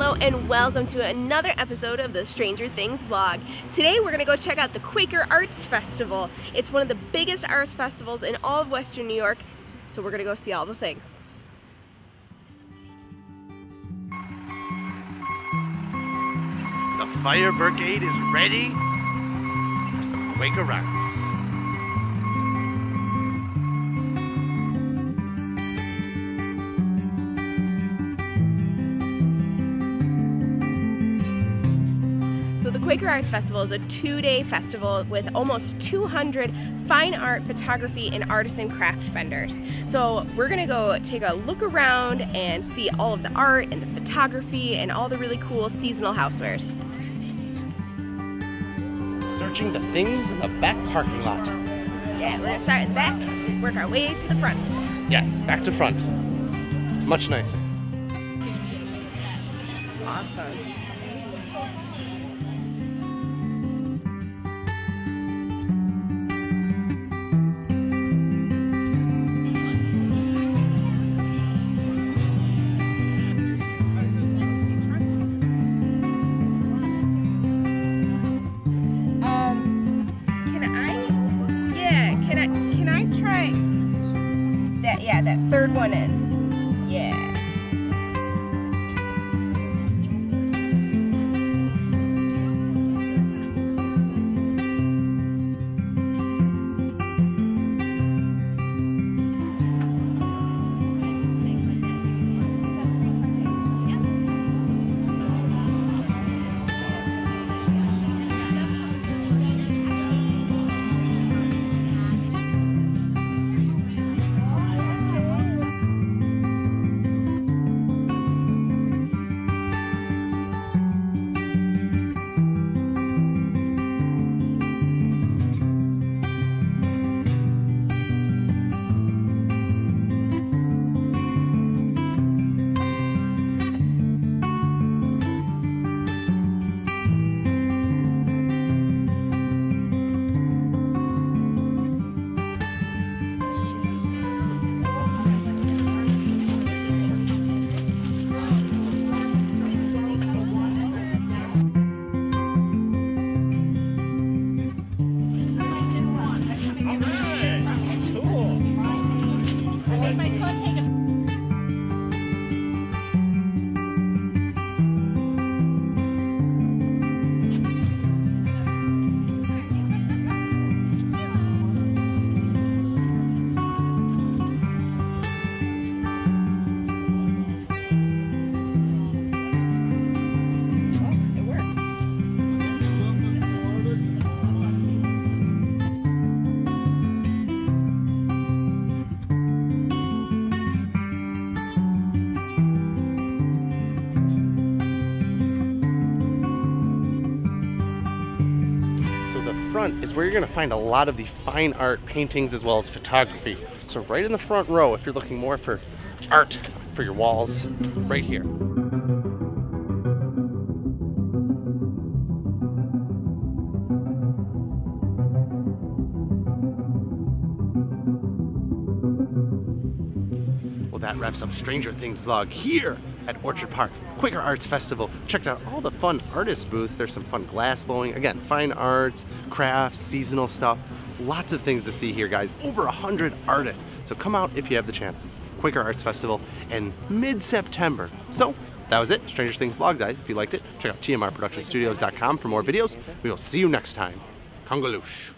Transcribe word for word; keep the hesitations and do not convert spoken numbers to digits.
Hello and welcome to another episode of the Stranger Things vlog. Today we're going to go check out the Quaker Arts Festival. It's one of the biggest arts festivals in all of Western New York, so we're going to go see all the things. The fire brigade is ready for some Quaker Arts. Quaker Arts Festival is a two-day festival with almost two hundred fine art, photography, and artisan craft vendors. So we're gonna go take a look around and see all of the art and the photography and all the really cool seasonal housewares. Searching the things in the back parking lot. Yeah, we're gonna start in the back, work our way to the front. Yes, back to front. Much nicer. Awesome. Yeah, that third one in. Yeah. Front is where you're going to find a lot of the fine art paintings as well as photography. So right in the front row if you're looking more for art for your walls, right here. Well, that wraps up Stranger Things vlog here at Orchard Park Quaker Arts Festival. Checked out all the fun artist booths. There's some fun glass blowing. Again, fine arts, crafts, seasonal stuff. Lots of things to see here, guys. Over one hundred artists. So come out if you have the chance. Quaker Arts Festival in mid-September. So that was it. Stranger Things vlog, guys. If you liked it, check out t m r production studios dot com for more videos. We will see you next time. Congaloosh.